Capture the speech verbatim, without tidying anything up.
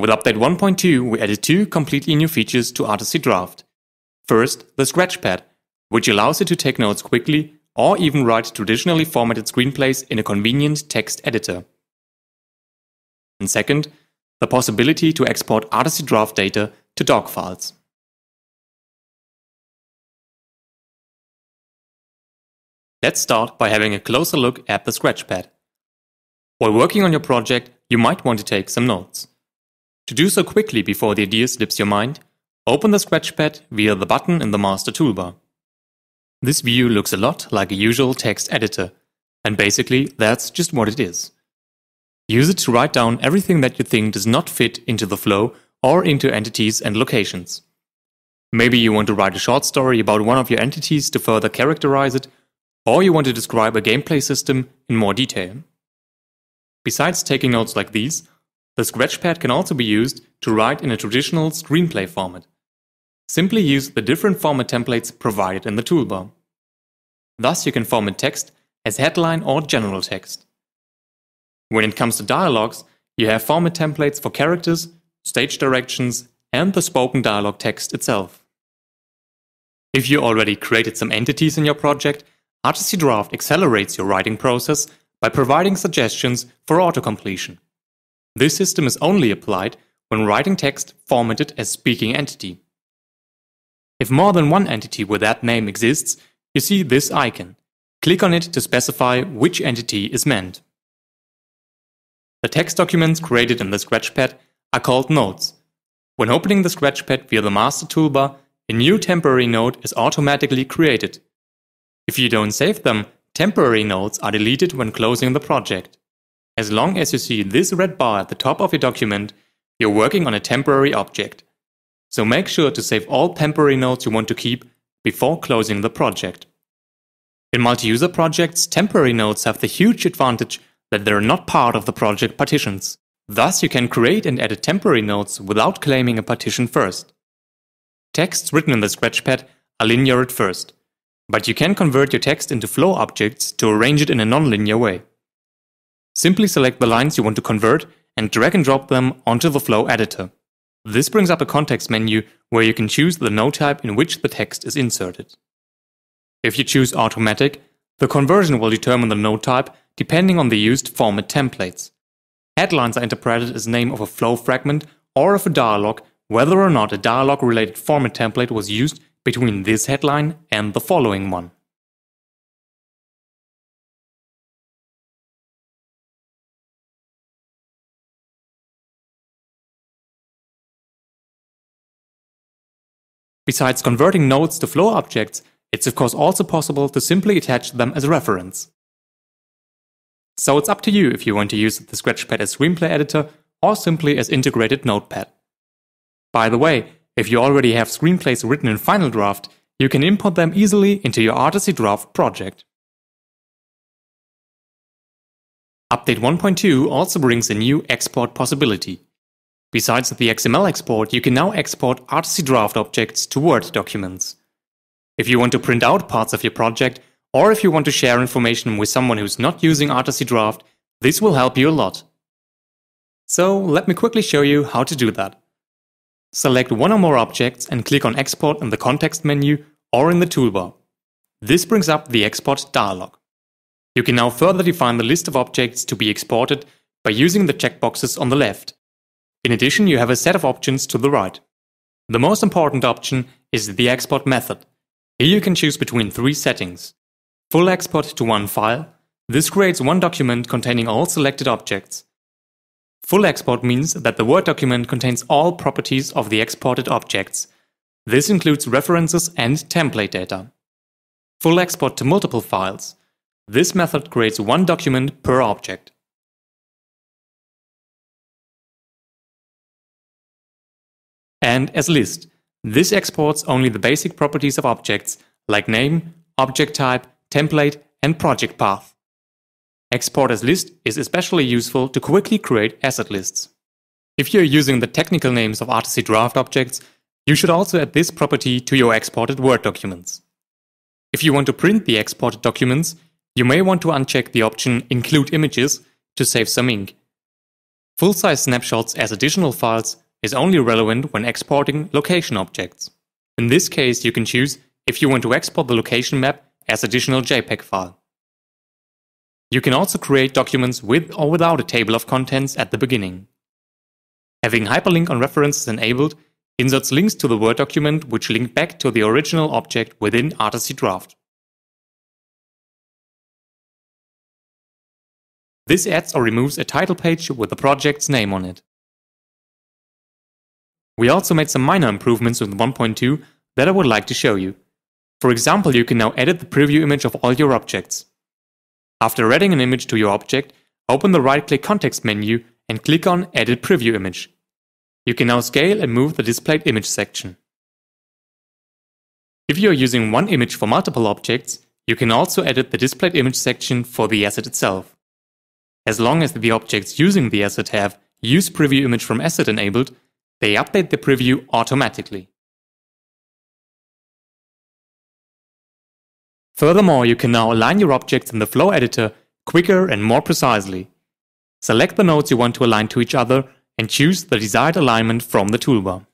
With update one point two, we added two completely new features to Articy Draft. First, the Scratchpad, which allows you to take notes quickly or even write traditionally formatted screenplays in a convenient text editor. And second, the possibility to export Articy Draft data to doc files. Let's start by having a closer look at the Scratchpad. While working on your project, you might want to take some notes. To do so quickly before the idea slips your mind, open the Scratchpad via the button in the master toolbar. This view looks a lot like a usual text editor, and basically that's just what it is. Use it to write down everything that you think does not fit into the flow or into entities and locations. Maybe you want to write a short story about one of your entities to further characterize it, or you want to describe a gameplay system in more detail. Besides taking notes like these, the Scratchpad can also be used to write in a traditional screenplay format. Simply use the different format templates provided in the toolbar. Thus you can format text as headline or general text. When it comes to dialogues, you have format templates for characters, stage directions, and the spoken dialogue text itself. If you already created some entities in your project, Articy Draft accelerates your writing process by providing suggestions for auto-completion. This system is only applied when writing text formatted as speaking entity. If more than one entity with that name exists, you see this icon. Click on it to specify which entity is meant. The text documents created in the Scratchpad are called nodes. When opening the Scratchpad via the master toolbar, a new temporary node is automatically created. If you don't save them, temporary nodes are deleted when closing the project. As long as you see this red bar at the top of your document, you're working on a temporary object. So make sure to save all temporary nodes you want to keep before closing the project. In multi-user projects, temporary nodes have the huge advantage that they're not part of the project partitions. Thus, you can create and edit temporary nodes without claiming a partition first. Texts written in the Scratchpad are linear at first, but you can convert your text into flow objects to arrange it in a non-linear way. Simply select the lines you want to convert and drag and drop them onto the flow editor. This brings up a context menu where you can choose the node type in which the text is inserted. If you choose automatic, the conversion will determine the node type depending on the used format templates. Headlines are interpreted as name of a flow fragment or of a dialogue, whether or not a dialogue-related format template was used between this headline and the following one. Besides converting nodes to flow objects, it's of course also possible to simply attach them as a reference. So it's up to you if you want to use the Scratchpad as screenplay editor or simply as integrated notepad. By the way, if you already have screenplays written in Final Draft, you can import them easily into your Articy Draft project. Update one point two also brings a new export possibility. Besides the X M L export, you can now export Articy Draft objects to Word documents. If you want to print out parts of your project, or if you want to share information with someone who's not using Articy Draft, this will help you a lot. So let me quickly show you how to do that. Select one or more objects and click on Export in the context menu or in the toolbar. This brings up the Export dialog. You can now further define the list of objects to be exported by using the checkboxes on the left. In addition, you have a set of options to the right. The most important option is the export method. Here you can choose between three settings. Full export to one file. This creates one document containing all selected objects. Full export means that the Word document contains all properties of the exported objects. This includes references and template data. Full export to multiple files. This method creates one document per object. And as list, this exports only the basic properties of objects like name, object type, template, and project path. Export as list is especially useful to quickly create asset lists. If you're using the technical names of Articy Draft objects, you should also add this property to your exported Word documents. If you want to print the exported documents, you may want to uncheck the option Include Images to save some ink. Full-size snapshots as additional files is only relevant when exporting location objects. In this case, you can choose if you want to export the location map as additional JPEG file. You can also create documents with or without a table of contents at the beginning. Having hyperlink on references enabled inserts links to the Word document which link back to the original object within Articy Draft. This adds or removes a title page with the project's name on it. We also made some minor improvements with one point two that I would like to show you. For example, you can now edit the preview image of all your objects. After adding an image to your object, open the right-click context menu and click on Edit Preview Image. You can now scale and move the displayed image section. If you are using one image for multiple objects, you can also edit the displayed image section for the asset itself. As long as the objects using the asset have Use Preview Image from Asset enabled, they update the preview automatically. Furthermore, you can now align your objects in the flow editor quicker and more precisely. Select the nodes you want to align to each other and choose the desired alignment from the toolbar.